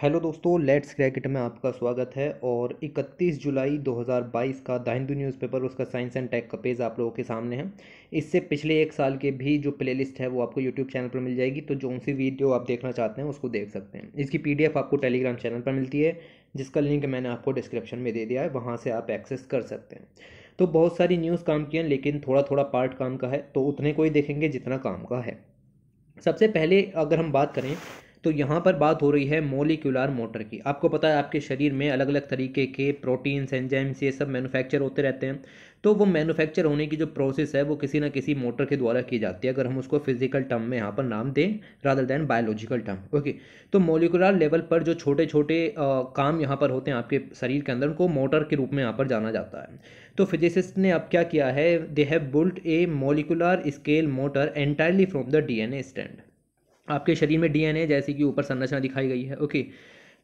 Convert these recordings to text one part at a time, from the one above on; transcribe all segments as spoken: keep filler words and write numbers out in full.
Hello दोस्तों, let's crack it में आपका स्वागत है। और इकतीस जुलाई दो हज़ार बाईस का द हिंदू न्यूज़पेपर, उसका साइंस एंड टेक का पेज आप लोगों के सामने है। इससे पिछले एक साल के भी जो प्लेलिस्ट है वो आपको यूट्यूब चैनल पर मिल जाएगी, तो जो सी वीडियो आप देखना चाहते हैं उसको देख सकते हैं। इसकी पीडीएफ आपको टेलीग्राम चैनल पर मिलती है, जिसका लिंक मैंने आपको डिस्क्रिप्शन में दे दिया है, वहाँ से आप एक्सेस कर सकते हैं। तो बहुत सारी न्यूज़ काम की है, लेकिन थोड़ा थोड़ा पार्ट काम का है, तो उतने को ही देखेंगे जितना काम का है। सबसे पहले अगर हम बात करें तो यहाँ पर बात हो रही है मोलिकुलर मोटर की। आपको पता है आपके शरीर में अलग अलग तरीके के प्रोटीन्स, एंजाइम्स, ये सब मैन्युफैक्चर होते रहते हैं। तो वो मैन्युफैक्चर होने की जो प्रोसेस है वो किसी ना किसी मोटर के द्वारा की जाती है, अगर हम उसको फिजिकल टर्म में यहाँ पर नाम दें rather than biological term. Okay, तो मोलिकुलर लेवल पर जो छोटे छोटे काम यहाँ पर होते हैं आपके शरीर के अंदर, उनको मोटर के रूप में यहाँ पर जाना जाता है। तो फिजिसिस्ट ने अब क्या किया है, they have built a molecular scale motor entirely from the D N A strand. आपके शरीर में डीएनए जैसे कि ऊपर संरचना दिखाई गई है। ओके,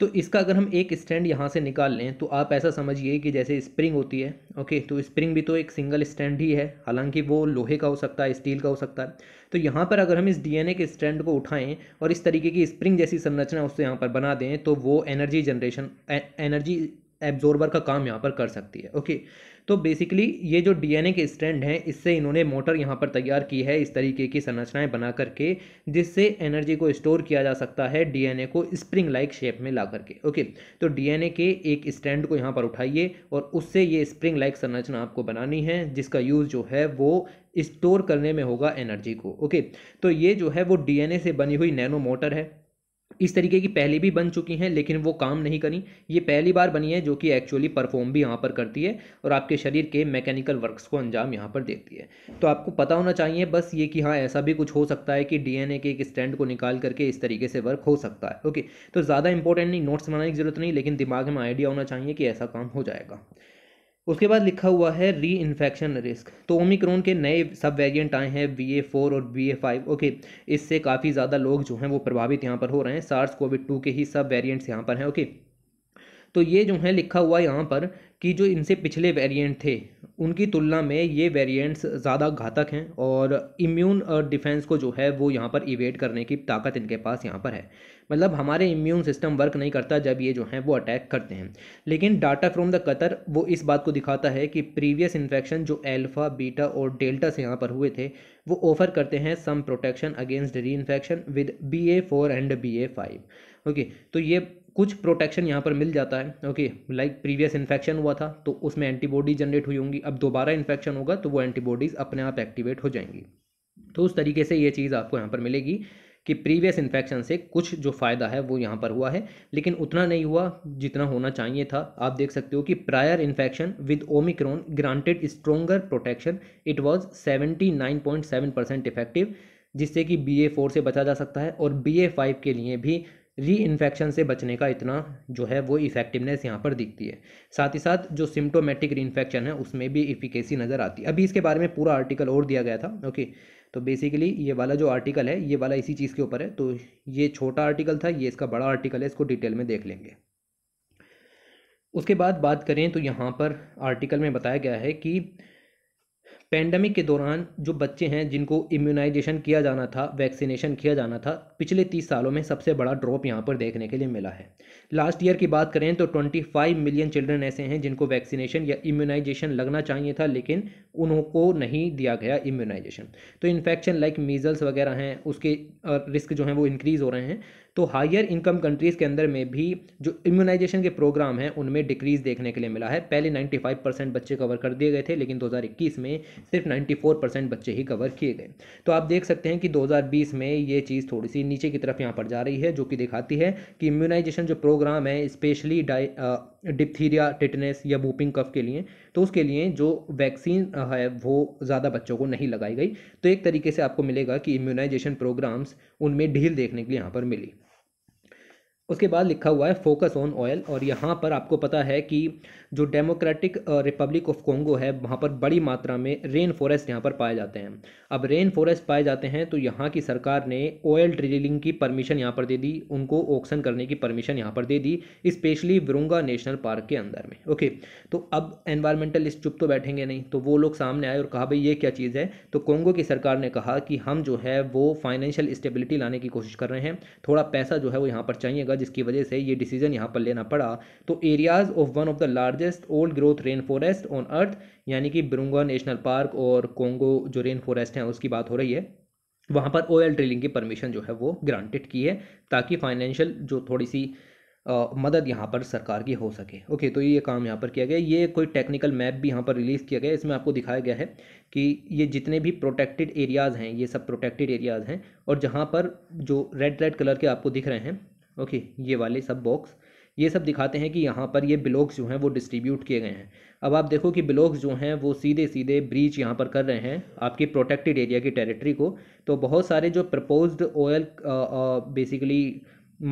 तो इसका अगर हम एक स्टैंड यहाँ से निकाल लें तो आप ऐसा समझिए कि जैसे स्प्रिंग होती है। ओके, तो स्प्रिंग भी तो एक सिंगल स्टैंड ही है, हालांकि वो लोहे का हो सकता है, स्टील का हो सकता है। तो यहाँ पर अगर हम इस डीएनए के स्टैंड को उठाएं और इस तरीके की स्प्रिंग जैसी संरचना उससे यहाँ पर बना दें, तो वो एनर्जी जनरेशन, एनर्जी एब्जॉर्बर का काम यहाँ पर कर सकती है। ओके, तो बेसिकली ये जो डीएनए के स्टैंड हैं, इससे इन्होंने मोटर यहाँ पर तैयार की है, इस तरीके की संरचनाएं बना करके, जिससे एनर्जी को स्टोर किया जा सकता है डीएनए को स्प्रिंग लाइक शेप में ला करके। ओके, तो डीएनए के एक स्टैंड को यहाँ पर उठाइए और उससे ये स्प्रिंग लाइक संरचना आपको बनानी है, जिसका यूज़ जो है वो स्टोर करने में होगा एनर्जी को। ओके, तो ये जो है वो डीएनए से बनी हुई नैनो मोटर है। इस तरीके की पहले भी बन चुकी हैं, लेकिन वो काम नहीं करी। ये पहली बार बनी है जो कि एक्चुअली परफॉर्म भी यहाँ पर करती है और आपके शरीर के मैकेनिकल वर्क्स को अंजाम यहाँ पर देती है। तो आपको पता होना चाहिए बस ये कि हाँ, ऐसा भी कुछ हो सकता है कि डीएनए के एक स्टैंड को निकाल करके इस तरीके से वर्क हो सकता है। ओके, तो ज़्यादा इंपॉर्टेंट नहीं, नोट्स बनाने की जरूरत नहीं, लेकिन दिमाग में आइडिया होना चाहिए कि ऐसा काम हो जाएगा। उसके बाद लिखा हुआ है री इन्फेक्शन रिस्क। तो ओमिक्रॉन के नए सब वेरिएंट आए हैं बी ए फोर और बी ए फाइव। ओके, इससे काफ़ी ज़्यादा लोग जो हैं वो प्रभावित यहाँ पर हो रहे हैं। सार्स कोविड टू के ही सब वेरिएंट्स यहाँ पर हैं। ओके, तो ये जो है लिखा हुआ यहाँ पर कि जो इनसे पिछले वेरिएंट थे उनकी तुलना में ये वेरिएंट्स ज़्यादा घातक हैं और इम्यून डिफेंस को जो है वो यहाँ पर इवेट करने की ताकत इनके पास यहाँ पर है। मतलब हमारे इम्यून सिस्टम वर्क नहीं करता जब ये जो हैं वो अटैक करते हैं। लेकिन डाटा फ्रॉम द कतर वो इस बात को दिखाता है कि प्रीवियस इन्फेक्शन जो एल्फ़ा, बीटा और डेल्टा से यहाँ पर हुए थे वो ऑफर करते हैं सम प्रोटेक्शन अगेंस्ट री infection with B A four and B A five. Okay, तो ये कुछ प्रोटेक्शन यहाँ पर मिल जाता है। ओके, लाइक प्रीवियस इन्फेक्शन हुआ था तो उसमें एंटीबॉडी जनरेट हुई होंगी, अब दोबारा इन्फेक्शन होगा तो वो एंटीबॉडीज़ अपने आप एक्टिवेट हो जाएंगी। तो उस तरीके से ये चीज़ आपको यहाँ पर मिलेगी कि प्रीवियस इन्फेक्शन से कुछ जो फ़ायदा है वो यहाँ पर हुआ है, लेकिन उतना नहीं हुआ जितना होना चाहिए था। आप देख सकते हो कि prior infection with omicron granted stronger protection, it was seventy nine point seven percent effective, जिससे कि बी ए फोर से बचा जा सकता है और बी ए फाइव के लिए भी री इन्फेक्शन से बचने का इतना जो है वो इफेक्टिवनेस यहाँ पर दिखती है। साथ ही साथ जो सिम्टोमेटिक री इन्फेक्शन है उसमें भी इफिकेसी नज़र आती है। अभी इसके बारे में पूरा आर्टिकल और दिया गया था। ओके, तो बेसिकली ये वाला जो आर्टिकल है ये वाला इसी चीज़ के ऊपर है। तो ये छोटा आर्टिकल था, ये इसका बड़ा आर्टिकल है, इसको डिटेल में देख लेंगे। उसके बाद बात करें तो यहाँ पर आर्टिकल में बताया गया है कि पैंडमिक के दौरान जो बच्चे हैं जिनको इम्यूनाइजेशन किया जाना था, वैक्सीनेशन किया जाना था, पिछले तीस सालों में सबसे बड़ा ड्रॉप यहाँ पर देखने के लिए मिला है। लास्ट ईयर की बात करें तो पच्चीस मिलियन चिल्ड्रन ऐसे हैं जिनको वैक्सीनेशन या इम्यूनाइजेशन लगना चाहिए था, लेकिन उनको नहीं दिया गया इम्यूनाइजेशन। तो इन्फेक्शन लाइक मीज़ल्स वगैरह हैं उसके रिस्क जो हैं वो इंक्रीज़ हो रहे हैं। तो हायर इनकम कंट्रीज़ के अंदर में भी जो इम्यूनाइजेशन के प्रोग्राम हैं उनमें डिक्रीज़ देखने के लिए मिला है। पहले पचानवे परसेंट बच्चे कवर कर दिए गए थे, लेकिन दो हज़ार इक्कीस में सिर्फ चौरानवे परसेंट बच्चे ही कवर किए गए। तो आप देख सकते हैं कि दो हज़ार बीस में ये चीज़ थोड़ी सी नीचे की तरफ यहाँ पर जा रही है, जो कि दिखाती है कि इम्यूनाइजेशन जो प्रोग्राम है स्पेशली डिप्थीरिया, टिटनेस या वूपिंग कफ के लिए, तो उसके लिए जो वैक्सीन है वो ज़्यादा बच्चों को नहीं लगाई गई। तो एक तरीके से आपको मिलेगा कि इम्यूनाइजेशन प्रोग्राम्स उनमें ढील देखने के लिए यहाँ पर मिली। उसके बाद लिखा हुआ है फोकस ऑन ऑयल। और यहाँ पर आपको पता है कि जो डेमोक्रेटिक रिपब्लिक ऑफ कोंगो है वहाँ पर बड़ी मात्रा में रेन फॉरेस्ट यहाँ पर पाए जाते हैं। अब रेन फॉरेस्ट पाए जाते हैं तो यहाँ की सरकार ने ऑयल ड्रिलिंग की परमिशन यहाँ पर दे दी, उनको ऑक्शन करने की परमिशन यहाँ पर दे दी, स्पेशली विरुंगा नेशनल पार्क के अंदर में। ओके, तो अब एनवायरमेंटलिस्ट चुप तो बैठेंगे नहीं, तो वो लोग सामने आए और कहा भाई ये क्या चीज़ है। तो कोंगो की सरकार ने कहा कि हम जो है वो फाइनेंशियल स्टेबिलिटी लाने की कोशिश कर रहे हैं, थोड़ा पैसा जो है वो यहाँ पर चाहिएगा जिसकी वजह से ये डिसीजन यहाँ पर लेना पड़ा। तो areas of one of the largest old growth rain forest on अर्थ, यानी कि विरुंगा नेशनल पार्क और कोंगो जो रेन फॉरेस्ट हैं उसकी बात हो रही है, वहाँ पर ऑयल ड्रिलिंग की परमिशन जो है वो ग्रांटेड की है, ताकि फाइनेंशियल जो थोड़ी सी आ, मदद यहाँ पर सरकार की हो सके। ओके, तो ये काम यहाँ पर किया गया। ये कोई टेक्निकल मैप भी यहाँ पर रिलीज़ किया गया, इसमें आपको दिखाया गया है कि ये जितने भी प्रोटेक्टेड एरियाज़ हैं ये सब प्रोटेक्टेड एरियाज़ हैं, और जहाँ पर जो रेड रेड कलर के आपको दिख रहे हैं, ओके, ये वाले सब बॉक्स ये सब दिखाते हैं कि यहाँ पर ये ब्लॉक्स जो हैं वो डिस्ट्रीब्यूट किए गए हैं। अब आप देखो कि ब्लॉक्स जो हैं वो सीधे सीधे ब्रीच यहाँ पर कर रहे हैं आपके प्रोटेक्टेड एरिया की टेरिटरी को। तो बहुत सारे जो proposed oil basically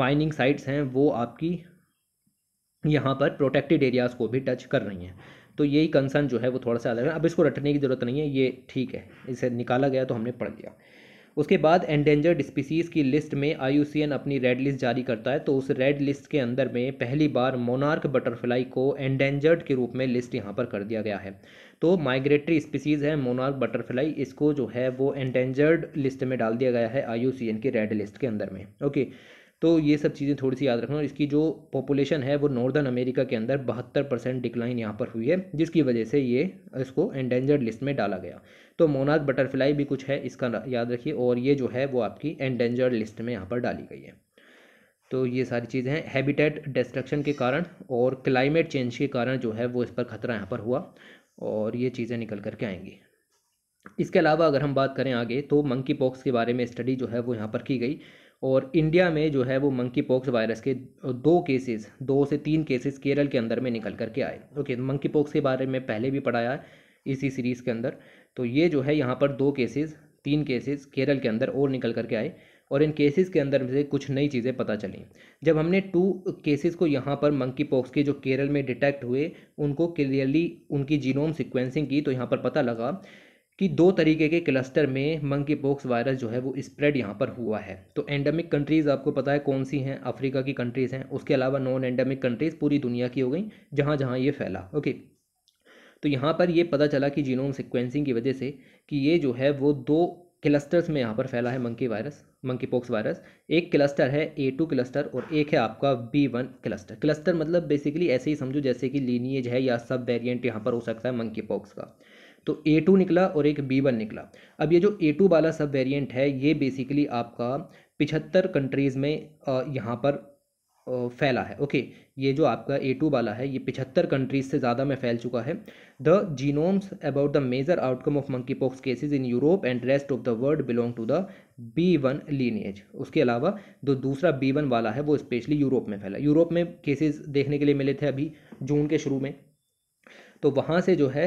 mining sites हैं वो आपकी यहाँ पर प्रोटेक्टेड एरियाज़ को भी टच कर रही हैं। तो यही कंसर्न जो है वो थोड़ा सा अलग है। अब इसको रटने की ज़रूरत नहीं है, ये ठीक है, इसे निकाला गया तो हमने पढ़ लिया। उसके बाद एंडेंजर्ड स्पीसीज़ की लिस्ट में आई यू सी एन अपनी रेड लिस्ट जारी करता है, तो उस रेड लिस्ट के अंदर में पहली बार मोनार्क बटरफ्लाई को एंडेंजर्ड के रूप में लिस्ट यहाँ पर कर दिया गया है। तो माइग्रेटरी स्पीसीज़ है मोनार्क बटरफ्लाई, इसको जो है वो एंडेंजर्ड लिस्ट में डाल दिया गया है आई यू सी एन की रेड लिस्ट के अंदर में। ओके, तो ये सब चीज़ें थोड़ी सी याद रखना। और इसकी जो पॉपुलेशन है वो नॉर्दर्न अमेरिका के अंदर बहत्तर परसेंट डिक्लाइन यहाँ पर हुई है, जिसकी वजह से ये इसको एंडेंजर्ड लिस्ट में डाला गया। तो मोनार्क बटरफ्लाई भी कुछ है, इसका याद रखिए। और ये जो है वो आपकी एंडेंजर्ड लिस्ट में यहाँ पर डाली गई है। तो ये सारी चीज़ें हैं। हैबिटेट डिस्ट्रक्शन के कारण और क्लाइमेट चेंज के कारण जो है वो इस पर खतरा यहाँ पर हुआ, और ये चीज़ें निकल करके आएंगी। इसके अलावा अगर हम बात करें आगे, तो मंकी पॉक्स के बारे में स्टडी जो है वो यहाँ पर की गई, और इंडिया में जो है वो मंकी पॉक्स वायरस के दो केसेस दो से तीन केसेस केरल के अंदर में निकल करके आए। ओके, तो मंकी पॉक्स के बारे में पहले भी पढ़ाया है इसी सीरीज़ के अंदर। तो ये जो है यहाँ पर दो केसेस तीन केसेस केरल के अंदर और निकल करके आए, और इन केसेस के अंदर से कुछ नई चीज़ें पता चली। जब हमने टू केसेस को यहाँ पर मंकी पॉक्स के जो केरल में डिटेक्ट हुए उनको क्लियरली उनकी जीनोम सिक्वेंसिंग की, तो यहाँ पर पता लगा कि दो तरीके के क्लस्टर में मंकी पॉक्स वायरस जो है वो स्प्रेड यहाँ पर हुआ है। तो एंडेमिक कंट्रीज़ आपको पता है कौन सी हैं, अफ्रीका की कंट्रीज़ हैं, उसके अलावा नॉन एंडेमिक कंट्रीज़ पूरी दुनिया की हो गई जहाँ जहाँ ये फैला। ओके, तो यहाँ पर ये पता चला कि जीनोम सिक्वेंसिंग की वजह से कि ये जो है वो दो क्लस्टर्स में यहाँ पर फैला है monkey virus monkey pox virus. एक क्लस्टर है ए टू क्लस्टर और एक है आपका बी वन क्लस्टर। क्लस्टर मतलब बेसिकली ऐसे ही समझो जैसे कि लीनिएज है या सब वेरियंट यहाँ पर हो सकता है मंकी पॉक्स का। तो ए टू निकला और एक बी वन निकला। अब ये जो ए टू वाला सब वेरिएंट है ये बेसिकली आपका पिछहत्तर कंट्रीज़ में यहाँ पर फैला है। ओके, ये जो आपका ए टू वाला है ये पिछहत्तर कंट्रीज़ से ज़्यादा में फैल चुका है। The genomes about the major outcome of monkeypox cases in Europe and rest of the world belong to the B one lineage. उसके अलावा जो दूसरा बी वन वाला है वो स्पेशली यूरोप में फैला। यूरोप में केसेज देखने के लिए मिले थे अभी जून के शुरू में, तो वहाँ से जो है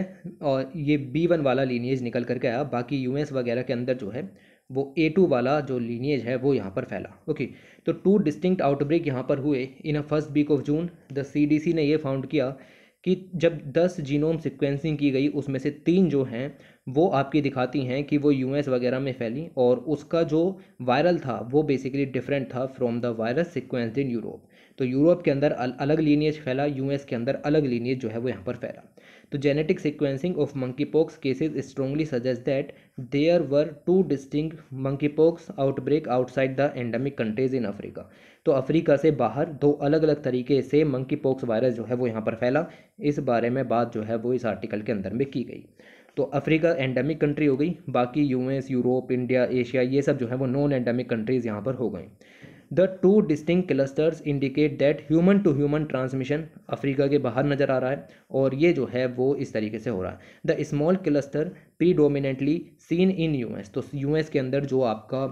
और ये बी वन वाला लीनिएज निकल करके आया। बाकी यूएस वगैरह के अंदर जो है वो ए टू वाला जो लीनिएज है वो यहाँ पर फैला। ओके, तो टू डिस्टिंक्ट आउटब्रेक यहाँ पर हुए in a first week of June. The CDC ने ये फाउंड किया कि जब दस जीनोम सिक्वेंसिंग की गई उसमें से तीन जो हैं वो आपकी दिखाती हैं कि वो यूएस वगैरह में फैली, और उसका जो वायरल था वो बेसिकली डिफरेंट था from the virus sequenced in Europe. तो यूरोप के अंदर अलग लीनिएज फैला, यूएस के अंदर अलग लीनिएज जो है वो यहाँ पर फैला। तो genetic sequencing of monkeypox cases strongly suggest that there were two distinct monkeypox outbreak outside the endemic countries in Africa. तो अफ्रीका से बाहर दो अलग अलग तरीके से मंकी पॉक्स वायरस जो है वो यहाँ पर फैला। इस बारे में बात जो है वो इस आर्टिकल के अंदर में की गई। तो अफ्रीका एंडेमिक कंट्री हो गई, बाकी यूएस, यूरोप, इंडिया, एशिया ये सब जो है वो नॉन एंडेमिक कंट्रीज़ यहाँ पर हो गई। The two distinct clusters indicate that human to human transmission Africa के बाहर नज़र आ रहा है, और ये जो है वो इस तरीके से हो रहा है। The small cluster predominantly seen in US. तो यूएस के अंदर जो आपका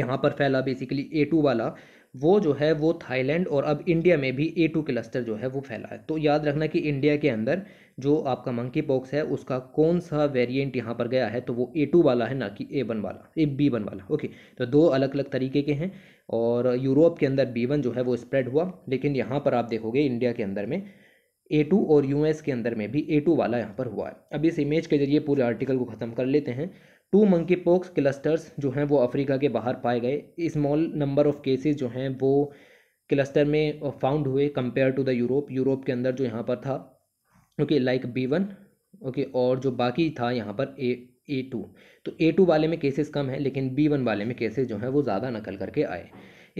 यहाँ पर फैला बेसिकली ए टू वाला वो जो है वो थाईलैंड और अब इंडिया में भी ए टू क्लस्टर जो है वो फैला है। तो याद रखना कि इंडिया के अंदर जो आपका मंकी पॉक्स है उसका कौन सा वेरिएंट यहाँ पर गया है, तो वो ए टू वाला है, ना कि ए वन वाला ए बी वन वाला। ओके, तो दो अलग अलग तरीके के हैं, और यूरोप के अंदर बी वन जो है वो स्प्रेड हुआ, लेकिन यहाँ पर आप देखोगे इंडिया के अंदर में ए टू और यूएस के अंदर में भी ए टू वाला यहाँ पर हुआ है। अब इस इमेज के जरिए पूरे आर्टिकल को ख़त्म कर लेते हैं। टू मंकी पॉक्स क्लस्टर्स जो हैं वो अफ्रीका के बाहर पाए गए। स्मॉल नंबर ऑफ केसेस जो हैं वो क्लस्टर में फाउंड हुए compare to the Europe. Europe के अंदर जो यहाँ पर था okay like B one okay, और जो बाकी था यहाँ पर ए ए टू। तो ए टू वाले में केसेस कम हैं, लेकिन बी वन वाले में केसेस जो हैं वो ज़्यादा नकल करके आए।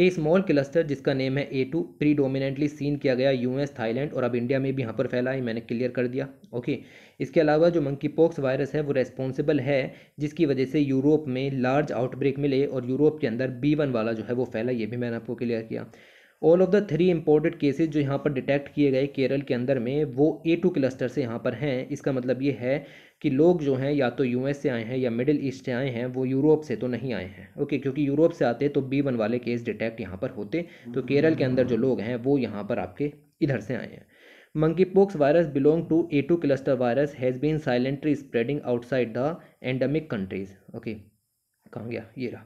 ए स्मॉल क्लस्टर जिसका नेम है ए टू प्रीडोमिनेंटली सीन किया गया यूएस, थाईलैंड और अब इंडिया में भी यहाँ पर फैला है, मैंने क्लियर कर दिया। ओके, इसके अलावा जो मंकी पॉक्स वायरस है वो रेस्पॉन्सिबल है, जिसकी वजह से यूरोप में लार्ज आउटब्रेक मिले और यूरोप के अंदर बी वन वाला जो है वो फैला, ये भी मैंने आपको क्लियर किया। All of the three imported cases जो यहाँ पर डिटेक्ट किए गए केरल के अंदर में वो ए टू क्लस्टर से यहाँ पर हैं। इसका मतलब ये है कि लोग जो हैं या तो यूएस से आए हैं या मिडिल ईस्ट से आए हैं, वो यूरोप से तो नहीं आए हैं। ओके, क्योंकि यूरोप से आते तो बी वन वाले केस डिटेक्ट यहाँ पर होते, तो केरल के अंदर जो लोग हैं वो यहाँ पर आपके इधर से आए हैं। Monkey pox virus belong to A two cluster virus has been silently spreading outside the endemic countries. Okay, कहाँ गया, ये रहा।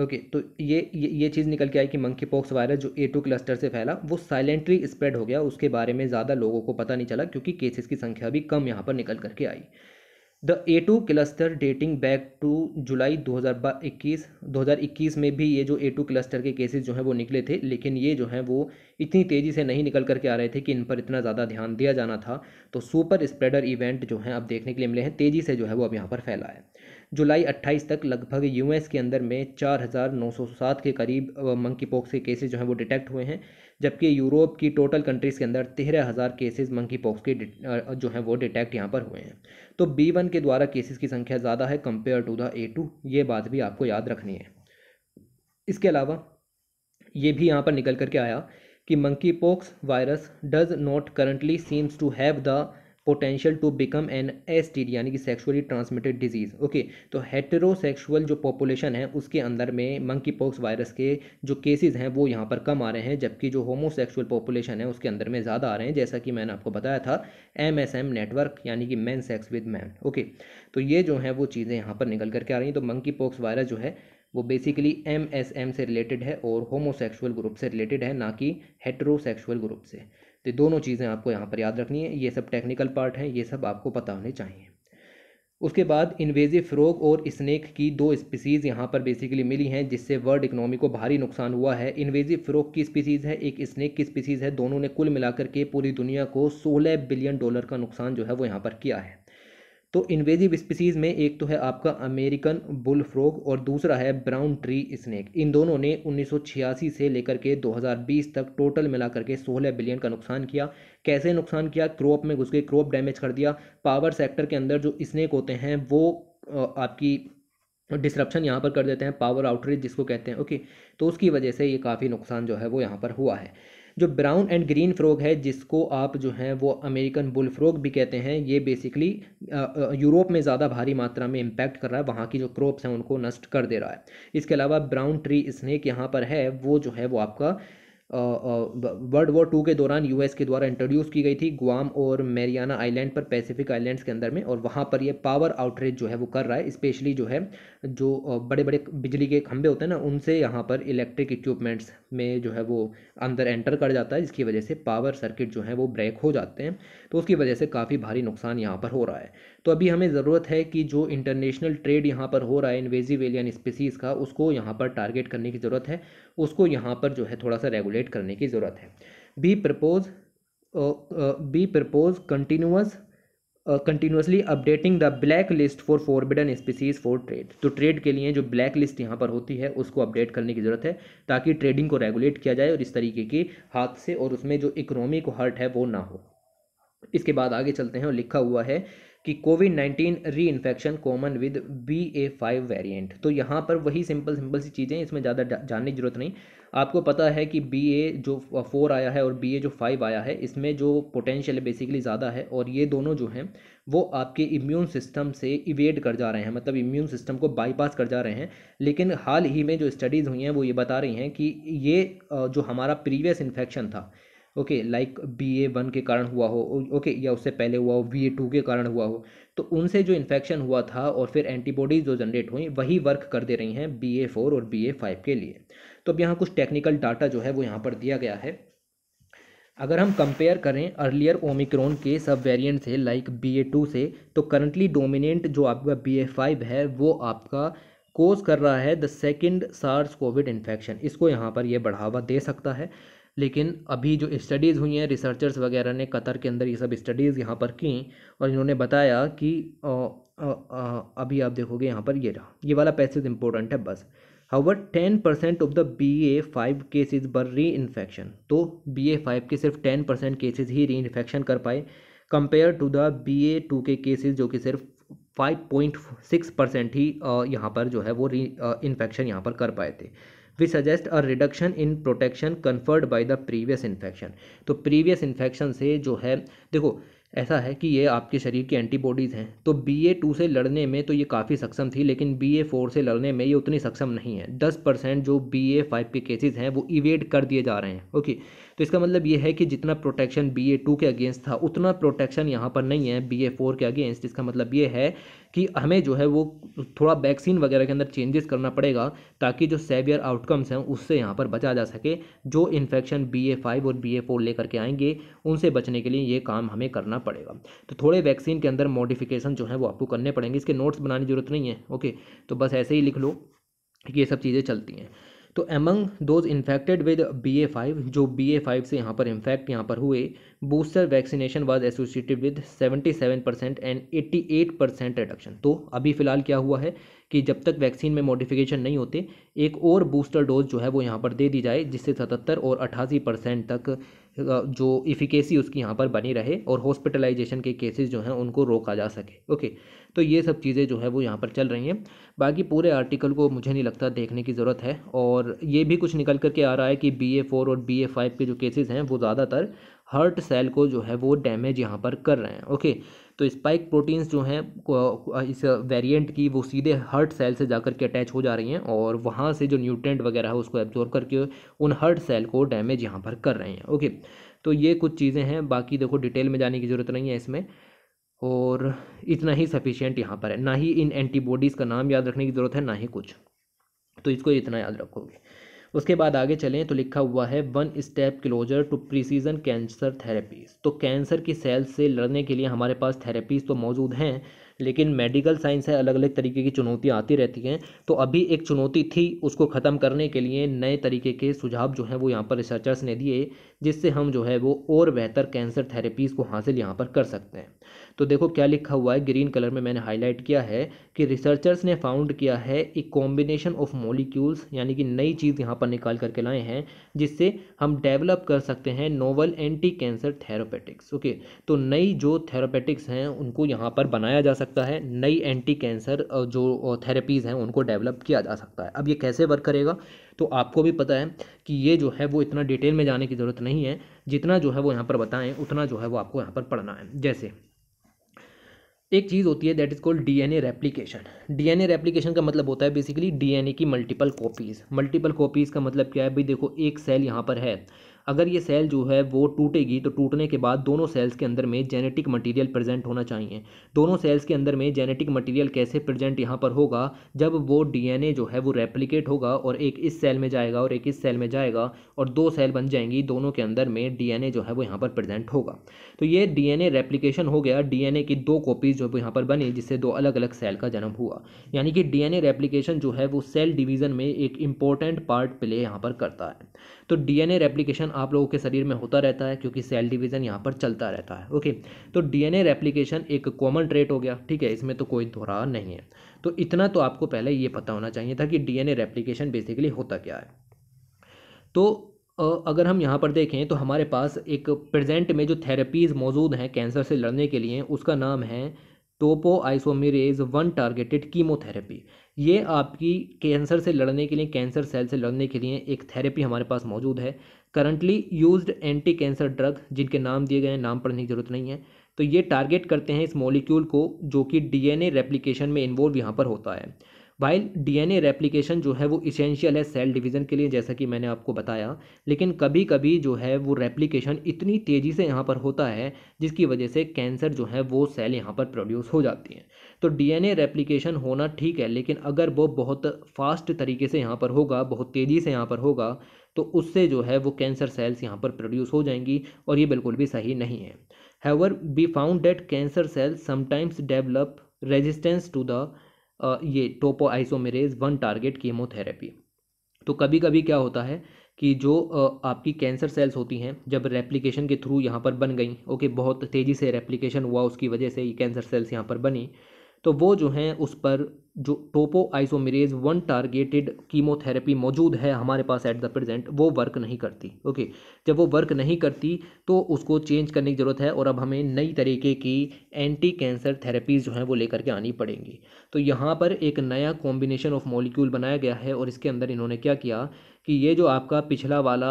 ओके okay, तो ये ये, ये चीज़ निकल के आई कि मंकी पॉक्स वायरस जो ए टू क्लस्टर से फैला वो साइलेंटली स्प्रेड हो गया, उसके बारे में ज़्यादा लोगों को पता नहीं चला क्योंकि केसेस की संख्या भी कम यहाँ पर निकल करके आई। The A two cluster dating back to July दो हज़ार इक्कीस दो हज़ार इक्कीस में भी ये जो ए टू क्लस्टर के केसेस जो हैं वो निकले थे, लेकिन ये जो हैं वो इतनी तेज़ी से नहीं निकल करके आ रहे थे कि इन पर इतना ज़्यादा ध्यान दिया जाना था। तो सुपर स्प्रेडर इवेंट जो हैं अब देखने के लिए मिले हैं, तेज़ी से जो है वो अब यहाँ पर फैला है। जुलाई अट्ठाईस तक लगभग यूएस के अंदर में चार हज़ार नौ सौ सात के करीब मंकी पॉक्स के केसेस जो हैं वो डिटेक्ट हुए हैं, जबकि यूरोप की टोटल कंट्रीज़ के अंदर तेरह हज़ार केसेज मंकी पॉक्स के जो हैं वो डिटेक्ट यहाँ पर हुए हैं। तो बी वन के द्वारा केसेस की संख्या ज़्यादा है compare to the A two, ये बात भी आपको याद रखनी है। इसके अलावा ये भी यहाँ पर निकल करके आया कि monkey pox virus does not currently seems to have the potential to become an STD यानी कि सेक्सुअली ट्रांसमिटेड डिजीज़। ओके, तो हेटेरोसेक्सुअल जो पॉपुलेशन है उसके अंदर में मंकी पॉक्स वायरस के जो केसेस हैं वो यहाँ पर कम आ रहे हैं, जबकि जो होमोसेक्सुअल पॉपुलेशन है उसके अंदर में ज़्यादा आ रहे हैं, जैसा कि मैंने आपको बताया था एमएसएम नेटवर्क यानी कि man sex with man. Okay, तो ये जो है वो चीज़ें यहाँ पर निकल करके आ रही हैं। तो मंकी पॉक्स वायरस जो है वो बेसिकली एमएसएम से रिलेटेड है और होमोसेक्सुअल ग्रुप से रिलेटेड है, ना कि हेटेरोसेक्सुअल ग्रुप से। तो दोनों चीज़ें आपको यहाँ पर याद रखनी है, ये सब टेक्निकल पार्ट हैं, ये सब आपको पता होने चाहिए। उसके बाद इन्वेजिव फ्रॉग और स्नेक की दो स्पीसीज़ यहाँ पर बेसिकली मिली हैं, जिससे वर्ल्ड इकोनॉमी को भारी नुकसान हुआ है। इन्वेजिव फ्रॉग की स्पीसीज़ है, एक स्नेक की स्पीसीज़ है, दोनों ने कुल मिलाकर के पूरी दुनिया को सोलह बिलियन डॉलर का नुकसान जो है वो यहाँ पर किया है। तो इन्वेजिव स्पीसीज़ में एक तो है आपका अमेरिकन बुलफ्रॉग और दूसरा है ब्राउन ट्री स्नेक। इन दोनों ने उन्नीस सौ छियासी से लेकर के दो हज़ार बीस तक टोटल मिलाकर के सोलह बिलियन का नुकसान किया। कैसे नुकसान किया? क्रॉप में घुस के क्रॉप डैमेज कर दिया। पावर सेक्टर के अंदर जो स्नेक होते हैं वो आपकी डिसरप्शन यहाँ पर कर देते हैं, पावर आउटरीच जिसको कहते हैं। ओके, तो उसकी वजह से ये काफ़ी नुकसान जो है वो यहाँ पर हुआ है। जो ब्राउन एंड ग्रीन फ्रॉग है, जिसको आप जो हैं वो अमेरिकन बुल फ्रॉग भी कहते हैं, ये बेसिकली यूरोप में ज़्यादा भारी मात्रा में इम्पैक्ट कर रहा है, वहाँ की जो क्रॉप्स हैं उनको नष्ट कर दे रहा है। इसके अलावा ब्राउन ट्री स्नेक यहाँ पर है, वो जो है वो आपका वर्ल्ड वॉर टू के दौरान यूएस के द्वारा इंट्रोड्यूस की गई थी ग्वाम और मैरियाना आइलैंड पर, पैसिफिक आइलैंड्स के अंदर में, और वहाँ पर ये पावर आउटरीच जो है वो कर रहा है। स्पेशली जो है जो बड़े बड़े बिजली के खंभे होते हैं ना, उनसे यहाँ पर इलेक्ट्रिक इक्विपमेंट्स में जो है वो अंदर एंटर कर जाता है, जिसकी वजह से पावर सर्किट जो है वो ब्रेक हो जाते हैं। तो उसकी वजह से काफ़ी भारी नुकसान यहाँ पर हो रहा है। तो अभी हमें ज़रूरत है कि जो इंटरनेशनल ट्रेड यहाँ पर हो रहा है इन्वेजिव एलियन स्पीसीज़ का, उसको यहाँ पर टारगेट करने की ज़रूरत है, उसको यहाँ पर जो है थोड़ा सा रेगुलेट करने की ज़रूरत है। B propose be propose continuous continuously updating the black list for forbidden species for trade. तो ट्रेड के लिए जो ब्लैक लिस्ट यहाँ पर होती है उसको अपडेट करने की ज़रूरत है, ताकि ट्रेडिंग को रेगुलेट किया जाए और इस तरीके के हादसे और उसमें जो इकोनॉमी को हर्ट है वो ना हो। इसके बाद आगे चलते हैं और लिखा हुआ है कि COVID nineteen reinfection common with B A five variant. तो यहाँ पर वही सिंपल सिंपल सी चीज़ें, इसमें ज़्यादा जानने की जरूरत नहीं। आपको पता है कि बी ए जो फोर आया है और बी ए जो फाइव आया है, इसमें जो पोटेंशियल बेसिकली ज़्यादा है, और ये दोनों जो हैं वो आपके इम्यून सिस्टम से इवेड कर जा रहे हैं, मतलब इम्यून सिस्टम को बाईपास कर जा रहे हैं। लेकिन हाल ही में जो स्टडीज़ हुई हैं वो ये बता रही हैं कि ये जो हमारा प्रीवियस इन्फेक्शन था, okay, like B A one के कारण हुआ हो, ओके okay, या उससे पहले हुआ हो, बी ए टू के कारण हुआ हो, तो उनसे जो इन्फेक्शन हुआ था और फिर एंटीबॉडीज़ जो जनरेट हुई वही वर्क कर दे रही हैं बी ए फोर और बी ए फाइव के लिए। तो अब यहाँ कुछ टेक्निकल डाटा जो है वो यहाँ पर दिया गया है। अगर हम कंपेयर करें अर्लियर ओमिक्रॉन के सब वेरिएंट से, लाइक बी ए टू से, तो करंटली डोमिनेंट जो आपका बी ए फाइव है वो आपका कोज कर रहा है the second SARS COVID infection. इसको यहाँ पर यह बढ़ावा दे सकता है, लेकिन अभी जो स्टडीज़ हुई हैं, रिसर्चर्स वगैरह ने कतर के अंदर ये सब स्टडीज़ यहाँ पर की और इन्होंने बताया कि आ, आ, आ, अभी आप देखोगे यहाँ पर ये रहा, ये वाला पैसेज इंपॉर्टेंट है बस। However, ten percent of the B A five cases were री इन्फेक्शन, तो बी ए फाइव के सिर्फ टेन परसेंट केसेज ही री इन्फेक्शन कर पाए compare to the B A two के केसेज जो कि सिर्फ फाइव पॉइंट सिक्स परसेंट ही यहाँ पर जो है वो री इन्फेक्शन यहाँ पर कर पाए थे। We suggest a reduction in protection conferred by the previous infection, तो प्रीवियस इन्फेक्शन से जो है देखो ऐसा है कि ये आपके शरीर की एंटीबॉडीज़ हैं, तो बी ए टू से लड़ने में तो ये काफ़ी सक्षम थी, लेकिन बी ए फोर से लड़ने में ये उतनी सक्षम नहीं है। टेन परसेंट जो बी ए फाइव के केसेस हैं वो इवेड कर दिए जा रहे हैं। ओके, तो इसका मतलब ये है कि जितना प्रोटेक्शन बी ए टू के अगेंस्ट था उतना प्रोटेक्शन यहाँ पर नहीं है बी ए फोर के अगेंस्ट। इसका मतलब ये है कि हमें जो है वो थोड़ा वैक्सीन वगैरह के अंदर चेंजेस करना पड़ेगा ताकि जो सेवियर आउटकम्स हैं उससे यहाँ पर बचा जा सके। जो इन्फेक्शन बी ए फाइव और बी ए फोर लेकर के आएंगे उनसे बचने के लिए ये काम हमें करना पड़ेगा। तो थोड़े वैक्सीन के अंदर मॉडिफिकेशन जो है वो आपको करने पड़ेंगे। इसके नोट्स बनाने की जरूरत नहीं है, ओके, तो बस ऐसे ही लिख लो कि ये सब चीज़ें चलती हैं। तो among those infected with B A five, जो बी ए फाइव से यहाँ पर इन्फेक्ट यहाँ पर हुए, booster vaccination was associated with seventy seven percent and eighty eight percent reduction. तो अभी फ़िलहाल क्या हुआ है कि जब तक वैक्सीन में मॉडिफिकेशन नहीं होते एक और बूस्टर डोज जो है वो यहाँ पर दे दी जाए जिससे सतहत्तर और अट्ठासी परसेंट तक जो इफिकेसी उसकी यहाँ पर बनी रहे और हॉस्पिटलाइजेशन के केसेस जो हैं उनको रोका जा सके। ओके, तो ये सब चीज़ें जो है वो यहाँ पर चल रही हैं। बाकी पूरे आर्टिकल को मुझे नहीं लगता देखने की ज़रूरत है। और ये भी कुछ निकल करके आ रहा है कि बी ए फोर और बी ए फाइव के जो केसेस हैं वो ज़्यादातर हर्ट सेल को जो है वो डैमेज यहाँ पर कर रहे हैं। ओके, तो स्पाइक प्रोटीन्स जो हैं इस वेरिएंट की वो सीधे हर्ट सेल से जाकर के अटैच हो जा रही हैं और वहाँ से जो न्यूट्रेंट वगैरह है उसको एब्जॉर्ब करके उन हर्ट सेल को डैमेज यहाँ पर कर रहे हैं। ओके, तो ये कुछ चीज़ें हैं। बाकी देखो डिटेल में जाने की ज़रूरत नहीं है इसमें, और इतना ही सफिशिएंट यहाँ पर है। ना ही इन एंटीबॉडीज़ का नाम याद रखने की ज़रूरत है ना ही कुछ, तो इसको इतना याद रखोगे। उसके बाद आगे चलें तो लिखा हुआ है one step closer to precision cancer therapies. तो कैंसर की सेल्स से लड़ने के लिए हमारे पास थेरेपीज़ तो मौजूद हैं, लेकिन मेडिकल साइंस है, अलग अलग तरीके की चुनौतियाँ आती रहती हैं। तो अभी एक चुनौती थी, उसको ख़त्म करने के लिए नए तरीके के सुझाव जो हैं वो यहाँ पर रिसर्चर्स ने दिए जिससे हम जो है वो और बेहतर कैंसर थेरेपीज़ को हासिल यहाँ पर कर सकते हैं। तो देखो क्या लिखा हुआ है, ग्रीन कलर में मैंने हाईलाइट किया है कि रिसर्चर्स ने फाउंड किया है एक कॉम्बिनेशन ऑफ मॉलिक्यूल्स, यानी कि नई चीज़ यहाँ पर निकाल करके लाए हैं जिससे हम डेवलप कर सकते हैं novel anti cancer therapeutics. Okay, तो नई जो थेरेपेटिक्स हैं उनको यहाँ पर बनाया जा सकता है, नई एंटी कैंसर जो थेरेपीज़ हैं उनको डेवलप किया जा सकता है। अब ये कैसे वर्क करेगा तो आपको भी पता है कि ये जो है वो इतना डिटेल में जाने की ज़रूरत नहीं है, जितना जो है वो यहाँ पर बताएं उतना जो है वो आपको यहाँ पर पढ़ना है। जैसे एक चीज़ होती है that is called DNA replication. DNA replication का मतलब होता है बेसिकली डीएनए की मल्टीपल कॉपीज़। मल्टीपल कॉपीज़ का मतलब क्या है भाई, देखो एक सेल यहाँ पर है, अगर ये सेल जो है वो टूटेगी तो टूटने के बाद दोनों सेल्स के अंदर में जेनेटिक मटेरियल प्रेजेंट होना चाहिए। दोनों सेल्स के अंदर में जेनेटिक मटेरियल कैसे प्रेजेंट यहाँ पर होगा, जब वो डीएनए जो है वो रेप्लिकेट होगा और एक इस सेल में जाएगा और एक इस सेल में जाएगा और दो सेल बन जाएंगी, दोनों के अंदर में डीएनए जो है वो यहाँ पर प्रेजेंट होगा। तो ये डीएनए रेप्लिकेशन हो गया, डीएनए की दो कॉपीज़ जो यहाँ पर बनी जिससे दो अलग अलग सेल का जन्म हुआ। यानी कि डीएनए रेप्लिकेशन जो है वो सेल डिवीज़न में एक इम्पॉर्टेंट पार्ट प्ले यहाँ पर करता है। तो डीएनए रेप्लिकेशन आप लोगों के शरीर में होता रहता है क्योंकि सेल डिवीज़न यहाँ पर चलता रहता है। ओके, तो डीएनए रेप्लिकेशन एक कॉमन ट्रेट हो गया, ठीक है, इसमें तो कोई दोहराव नहीं है। तो इतना तो आपको पहले ये पता होना चाहिए था कि डीएनए रेप्लिकेशन बेसिकली होता क्या है। तो अगर हम यहाँ पर देखें तो हमारे पास एक प्रेजेंट में जो थेरेपीज़ मौजूद हैं कैंसर से लड़ने के लिए उसका नाम है टोपोआइसोमेरेज वन टारगेटेड कीमोथेरेपी। ये आपकी कैंसर से लड़ने के लिए, कैंसर सेल से लड़ने के लिए एक थेरेपी हमारे पास मौजूद है। Currently used anti cancer drug, जिनके नाम दिए गए हैं, नाम पढ़ने की ज़रूरत नहीं है। तो ये टारगेट करते हैं इस मॉलिक्यूल को जो कि डीएनए रेप्लिकेशन में इन्वॉल्व यहाँ पर होता है। वाइल डीएनए रेप्लिकेशन जो है वो इसेंशियल है सेल डिवीज़न के लिए, जैसा कि मैंने आपको बताया, लेकिन कभी कभी जो है वो रेप्लिकेशन इतनी तेज़ी से यहाँ पर होता है जिसकी वजह से कैंसर जो है वो सेल यहाँ पर प्रोड्यूस हो जाती है। तो डीएनए रेप्लिकेशन होना ठीक है, लेकिन अगर वो बहुत फास्ट तरीके से यहाँ पर होगा, बहुत तेज़ी से यहाँ पर होगा, तो उससे जो है वो कैंसर सेल्स यहाँ पर प्रोड्यूस हो जाएंगी और ये बिल्कुल भी सही नहीं है। However B found that cancer cells sometimes develop resistance to the ये टोपोआइसोमेरेज वन टारगेट कीमोथेरेपी। तो कभी कभी क्या होता है कि जो आपकी कैंसर सेल्स होती हैं जब रेप्लिकेशन के थ्रू यहाँ पर बन गई, ओके, बहुत तेज़ी से रेप्लिकेशन हुआ उसकी वजह से ये कैंसर सेल्स यहाँ पर बनी, तो वो जो हैं उस पर जो टोपोआइसोमेरेज वन टारगेटेड कीमोथेरेपी मौजूद है हमारे पास एट द प्रेजेंट, वो वर्क नहीं करती। ओके, जब वो वर्क नहीं करती तो उसको चेंज करने की ज़रूरत है और अब हमें नई तरीके की एंटी कैंसर थेरेपीज़ जो हैं वो लेकर के आनी पड़ेंगी। तो यहाँ पर एक नया कॉम्बिनेशन ऑफ मॉलिक्यूल बनाया गया है और इसके अंदर इन्होंने क्या किया कि ये जो आपका पिछला वाला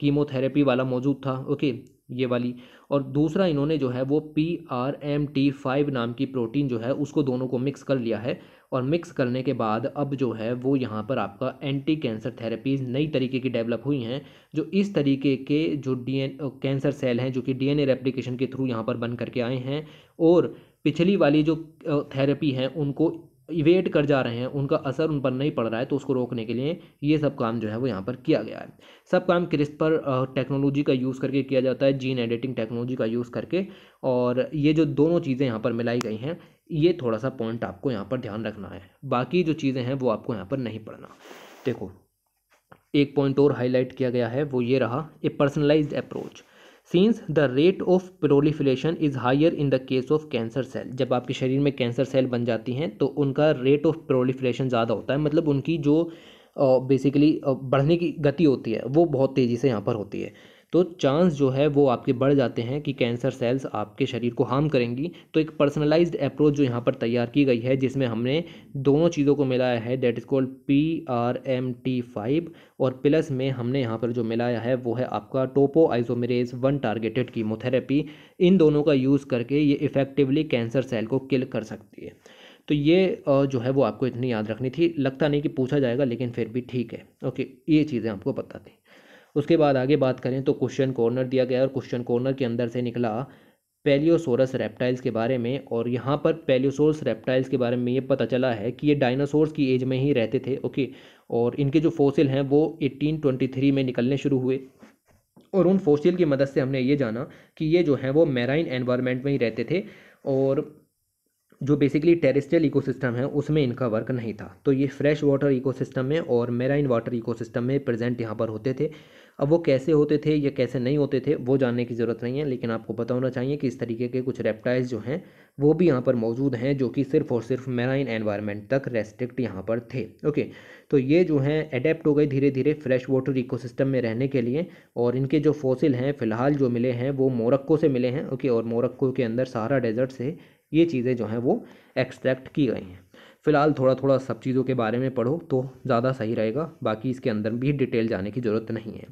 कीमोथेरेपी वाला मौजूद था, ओके, ये वाली, और दूसरा इन्होंने जो है वो P R M T five नाम की प्रोटीन जो है उसको दोनों को मिक्स कर लिया है। और मिक्स करने के बाद अब जो है वो यहाँ पर आपका एंटी कैंसर थेरेपीज़ नई तरीके की डेवलप हुई हैं जो इस तरीके के जो डीएन कैंसर सेल हैं जो कि डीएनए रेप्लिकेशन के थ्रू यहाँ पर बन करके आए हैं और पिछली वाली जो थेरेपी हैं उनको इवेट कर जा रहे हैं, उनका असर उन पर नहीं पड़ रहा है, तो उसको रोकने के लिए ये सब काम जो है वो यहाँ पर किया गया है। सब काम क्रिस्पर टेक्नोलॉजी का यूज़ करके किया जाता है, जीन एडिटिंग टेक्नोलॉजी का यूज़ करके, और ये जो दोनों चीज़ें यहाँ पर मिलाई गई हैं ये थोड़ा सा पॉइंट आपको यहाँ पर ध्यान रखना है, बाकी जो चीज़ें हैं वो आपको यहाँ पर नहीं पढ़ना। देखो एक पॉइंट और हाईलाइट किया गया है, वो ये रहा, a personalised approach since the rate of proliferation is higher in the case of cancer cell. जब आपके शरीर में कैंसर सेल बन जाती हैं तो उनका रेट ऑफ प्रोलिफरेशन ज़्यादा होता है, मतलब उनकी जो बेसिकली uh, uh, बढ़ने की गति होती है वो बहुत तेज़ी से यहाँ पर होती है, तो चांस जो है वो आपके बढ़ जाते हैं कि कैंसर सेल्स आपके शरीर को हार्म करेंगी। तो एक पर्सनलाइज्ड अप्रोच जो यहाँ पर तैयार की गई है जिसमें हमने दोनों चीज़ों को मिलाया है, that is called P R M T five और प्लस में हमने यहाँ पर जो मिलाया है वो है आपका टोपोआइसोमेरेज वन टारगेटेड कीमोथेरेपी। इन दोनों का यूज़ करके ये इफ़ेक्टिवली कैंसर सेल को किल कर सकती है। तो ये जो है वो आपको इतनी याद रखनी थी, लगता नहीं कि पूछा जाएगा लेकिन फिर भी ठीक है। ओके, ये चीज़ें आपको पता थी। उसके बाद आगे बात करें तो क्वेश्चन कॉर्नर दिया गया और क्वेश्चन कॉर्नर के अंदर से निकला पेलियोसोरस रेप्टाइल्स के बारे में। और यहाँ पर पेलियोसोरस रेप्टाइल्स के बारे में ये पता चला है कि ये डायनासोर्स की एज में ही रहते थे, ओके, और इनके जो फॉसिल हैं वो अठारह सौ तेईस में निकलने शुरू हुए और उन फॉसिल की मदद से हमने ये जाना कि ये जो है वो मैराइन एनवायरनमेंट में ही रहते थे और जो बेसिकली टेरेस्ट्रियल इकोसिस्टम है उसमें इनका वर्क नहीं था। तो ये फ्रेश वाटर इकोसिस्टम में और मैराइन वाटर इकोसिस्टम में प्रेजेंट यहाँ पर होते थे। अब वो कैसे होते थे या कैसे नहीं होते थे वो जानने की ज़रूरत नहीं है, लेकिन आपको पता होना चाहिए कि इस तरीके के कुछ रेप्टाइल्स जो हैं वो भी यहाँ पर मौजूद हैं जो कि सिर्फ और सिर्फ मैराइन एनवायरनमेंट तक रेस्ट्रिक्ट यहाँ पर थे। ओके, तो ये जो हैं अडेप्ट हो गए धीरे धीरे फ्रेश वाटर इकोसिस्टम में रहने के लिए। और इनके जो फॉसिल हैं फ़िलहाल जो मिले हैं वो मोरक्को से मिले हैं, ओके, और मोरक्को के अंदर सहारा डेजर्ट से ये चीज़ें जो हैं वो एक्सट्रैक्ट की गई हैं। फ़िलहाल थोड़ा थोड़ा सब चीज़ों के बारे में पढ़ो तो ज़्यादा सही रहेगा, बाकी इसके अंदर भी डिटेल जाने की ज़रूरत नहीं है।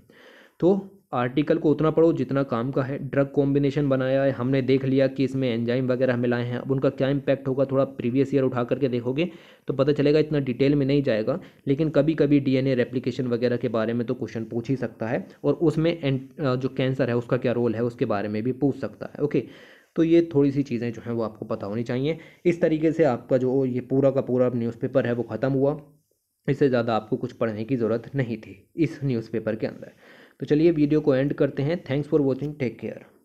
तो आर्टिकल को उतना पढ़ो जितना काम का है। ड्रग कॉम्बिनेशन बनाया है हमने, देख लिया कि इसमें एंजाइम वगैरह मिलाए हैं, अब उनका क्या इम्पैक्ट होगा थोड़ा प्रीवियस ईयर उठा करके देखोगे तो पता चलेगा, इतना डिटेल में नहीं जाएगा, लेकिन कभी कभी डीएनए रेप्लिकेशन वगैरह के बारे में तो क्वेश्चन पूछ ही सकता है और उसमें जो कैंसर है उसका क्या रोल है उसके बारे में भी पूछ सकता है। ओके, तो ये थोड़ी सी चीज़ें जो हैं वो आपको पता होनी चाहिए। इस तरीके से आपका जो ये पूरा का पूरा न्यूज़पेपर है वो ख़त्म हुआ, इससे ज़्यादा आपको कुछ पढ़ने की ज़रूरत नहीं थी इस न्यूज़पेपर के अंदर। तो चलिए वीडियो को एंड करते हैं। Thanks for watching, take care.